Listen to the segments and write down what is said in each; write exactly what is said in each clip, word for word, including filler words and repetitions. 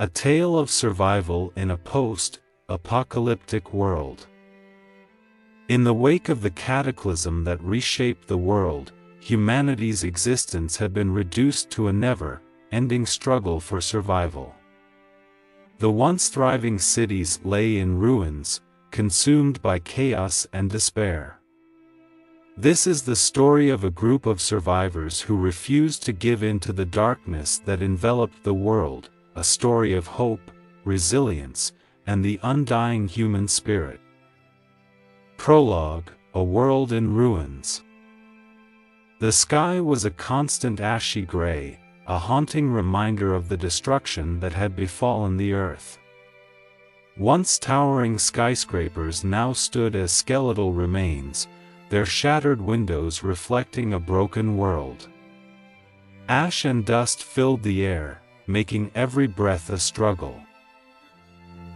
A tale of survival in a post-apocalyptic world. In the wake of the cataclysm that reshaped the world, humanity's existence had been reduced to a never-ending struggle for survival. The once thriving cities lay in ruins, consumed by chaos and despair. This is the story of a group of survivors who refused to give in to the darkness that enveloped the world, a story of hope, resilience, and the undying human spirit. Prologue: A World in Ruins. The sky was a constant ashy gray, a haunting reminder of the destruction that had befallen the earth. Once towering skyscrapers now stood as skeletal remains, their shattered windows reflecting a broken world. Ash and dust filled the air, making every breath a struggle.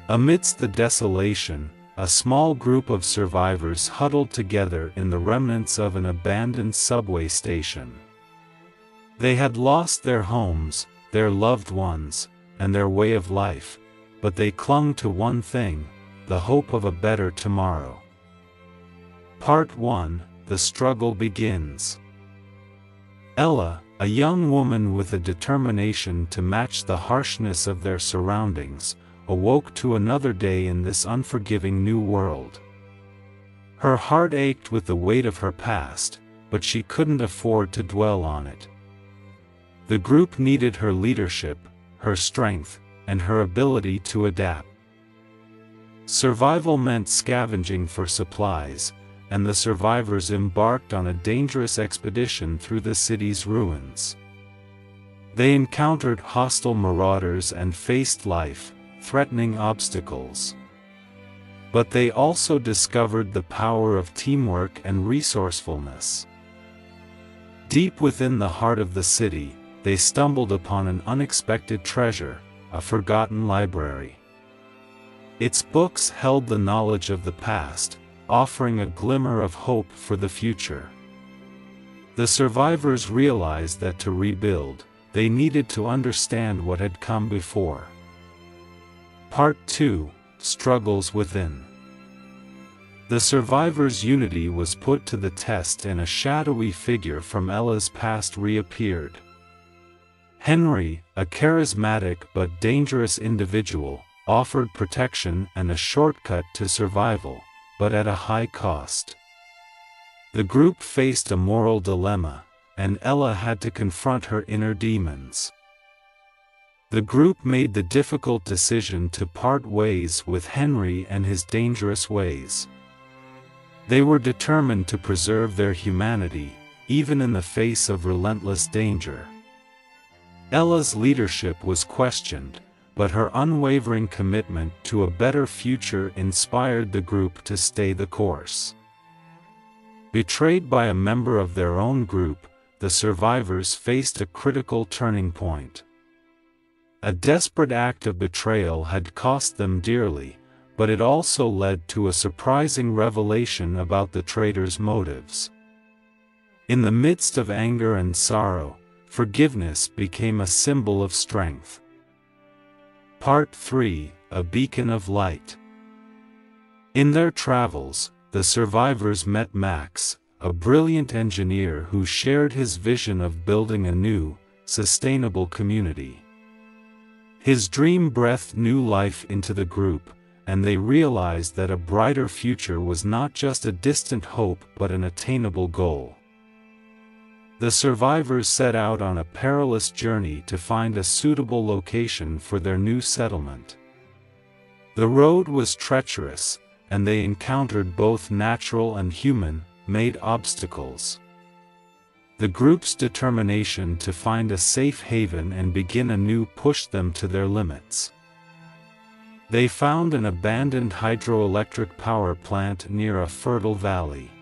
Amidst the desolation, a small group of survivors huddled together in the remnants of an abandoned subway station. They had lost their homes, their loved ones, and their way of life, but they clung to one thing: the hope of a better tomorrow. Part one, The Struggle Begins. Ella, a young woman with a determination to match the harshness of their surroundings, awoke to another day in this unforgiving new world. Her heart ached with the weight of her past, but she couldn't afford to dwell on it. The group needed her leadership, her strength, and her ability to adapt. Survival meant scavenging for supplies, and the survivors embarked on a dangerous expedition through the city's ruins. They encountered hostile marauders and faced life-threatening obstacles. But they also discovered the power of teamwork and resourcefulness. Deep within the heart of the city, they stumbled upon an unexpected treasure, a forgotten library. Its books held the knowledge of the past, offering a glimmer of hope for the future. The survivors realized that to rebuild, they needed to understand what had come before. Part two, Struggles Within. The survivors' unity was put to the test and a shadowy figure from Ella's past reappeared. Henry, a charismatic but dangerous individual, offered protection and a shortcut to survival, but at a high cost. The group faced a moral dilemma, and Ella had to confront her inner demons. The group made the difficult decision to part ways with Henry and his dangerous ways. They were determined to preserve their humanity, even in the face of relentless danger. Ella's leadership was questioned, but her unwavering commitment to a better future inspired the group to stay the course. Betrayed by a member of their own group, the survivors faced a critical turning point. A desperate act of betrayal had cost them dearly, but it also led to a surprising revelation about the traitor's motives. In the midst of anger and sorrow, forgiveness became a symbol of strength. Part three, A Beacon of Light. In their travels, the survivors met Max, a brilliant engineer who shared his vision of building a new, sustainable community. His dream breathed new life into the group, and they realized that a brighter future was not just a distant hope but an attainable goal. The survivors set out on a perilous journey to find a suitable location for their new settlement. The road was treacherous, and they encountered both natural and human-made obstacles. The group's determination to find a safe haven and begin anew pushed them to their limits. They found an abandoned hydroelectric power plant near a fertile valley.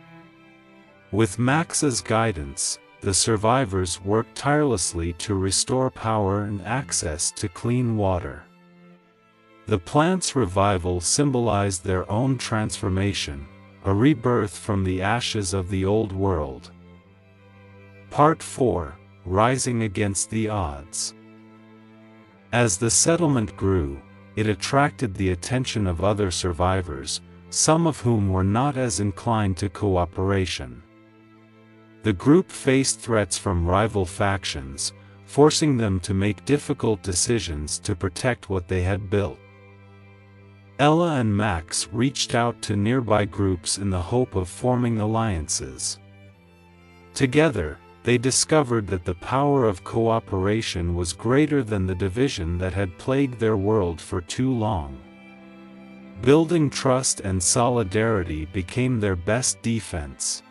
With Max's guidance, the survivors worked tirelessly to restore power and access to clean water. The plant's revival symbolized their own transformation, a rebirth from the ashes of the old world. Part four, Rising Against the Odds. As the settlement grew, it attracted the attention of other survivors, some of whom were not as inclined to cooperation. The group faced threats from rival factions, forcing them to make difficult decisions to protect what they had built. Ella and Max reached out to nearby groups in the hope of forming alliances. Together, they discovered that the power of cooperation was greater than the division that had plagued their world for too long. Building trust and solidarity became their best defense.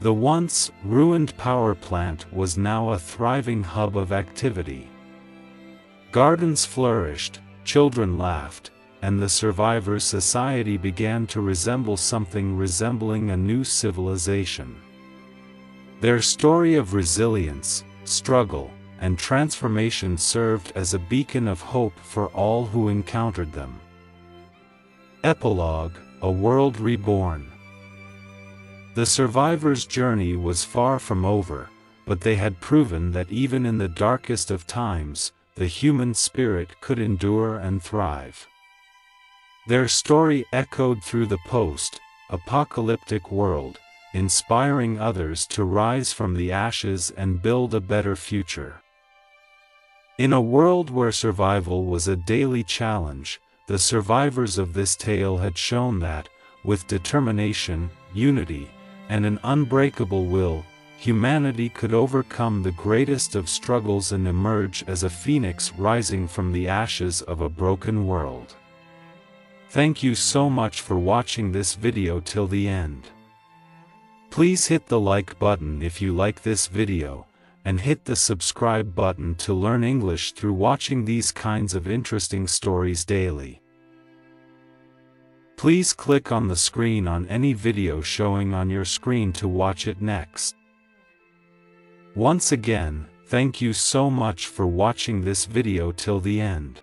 The once ruined power plant was now a thriving hub of activity. Gardens flourished, children laughed, and the survivors' society began to resemble something resembling a new civilization. Their story of resilience, struggle, and transformation served as a beacon of hope for all who encountered them. Epilogue: A World Reborn. The survivors' journey was far from over, but they had proven that even in the darkest of times, the human spirit could endure and thrive. Their story echoed through the post-apocalyptic world, inspiring others to rise from the ashes and build a better future. In a world where survival was a daily challenge, the survivors of this tale had shown that, with determination, unity, and an unbreakable will, humanity could overcome the greatest of struggles and emerge as a phoenix rising from the ashes of a broken world. Thank you so much for watching this video till the end. Please hit the like button if you like this video, and hit the subscribe button to learn English through watching these kinds of interesting stories daily. Please click on the screen on any video showing on your screen to watch it next. Once again, thank you so much for watching this video till the end.